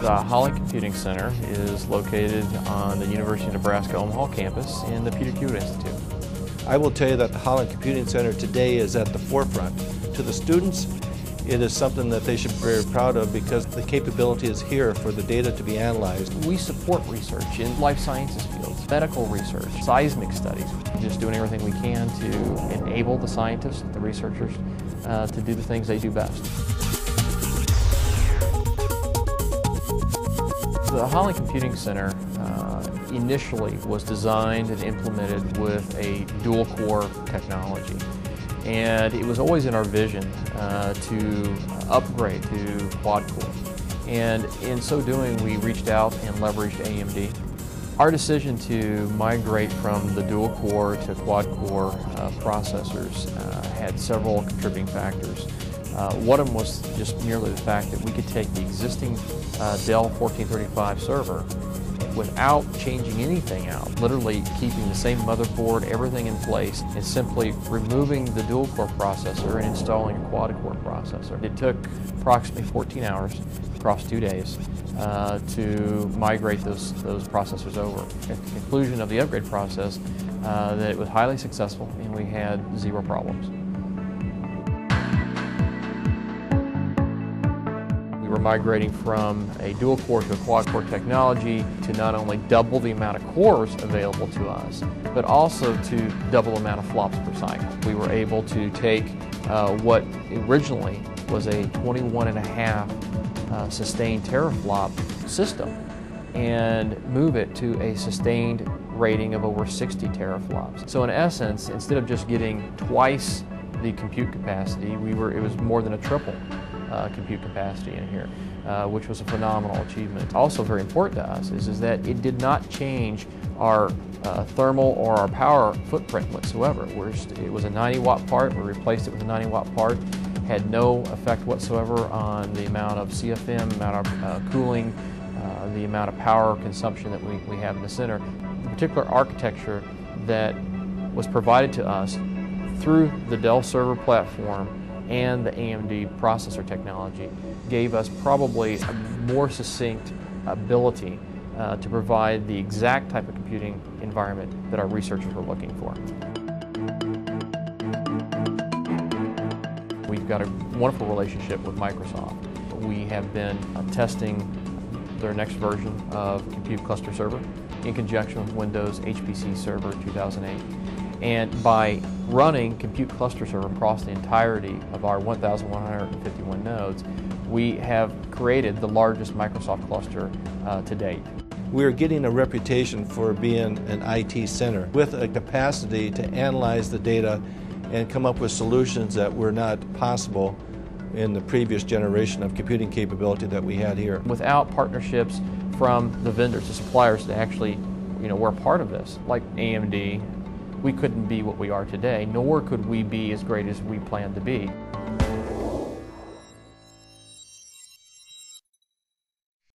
The Holland Computing Center is located on the University of Nebraska Omaha campus in the Peter Kiewit Institute. I will tell you that the Holland Computing Center today is at the forefront. To the students, it is something that they should be very proud of because the capability is here for the data to be analyzed. We support research in life sciences fields, medical research, seismic studies. We're just doing everything we can to enable the scientists, the researchers, to do the things they do best. The Holland Computing Center initially was designed and implemented with a dual-core technology. And it was always in our vision to upgrade to quad-core. And in so doing, we reached out and leveraged AMD. Our decision to migrate from the dual-core to quad-core processors had several contributing factors. One of them was just merely the fact that we could take the existing Dell 1435 server without changing anything out, literally keeping the same motherboard, everything in place, and simply removing the dual-core processor and installing a quad-core processor. It took approximately 14 hours across 2 days to migrate those processors over. At the conclusion of the upgrade process, that it was highly successful and we had zero problems. We're migrating from a dual core to a quad core technology to not only double the amount of cores available to us, but also to double the amount of flops per cycle. We were able to take what originally was a 21.5 sustained teraflop system and move it to a sustained rating of over 60 teraflops. So in essence, instead of just getting twice the compute capacity, it was more than a triple. Compute capacity in here, which was a phenomenal achievement. Also very important to us is that it did not change our thermal or our power footprint whatsoever. It was a 90-watt part, we replaced it with a 90-watt part, had no effect whatsoever on the amount of CFM, amount of cooling, the amount of power consumption that we have in the center. The particular architecture that was provided to us through the Dell server platform and the AMD processor technology gave us probably a more succinct ability to provide the exact type of computing environment that our researchers were looking for. We've got a wonderful relationship with Microsoft. We have been testing their next version of Compute Cluster Server in conjunction with Windows HPC Server 2008. And by running Compute Cluster Server across the entirety of our 1,151 nodes, we have created the largest Microsoft cluster to date. We're getting a reputation for being an IT center with a capacity to analyze the data and come up with solutions that were not possible in the previous generation of computing capability that we had here. Without partnerships from the vendors, the suppliers that actually, were a part of this, like AMD, we couldn't be what we are today, nor could we be as great as we planned to be.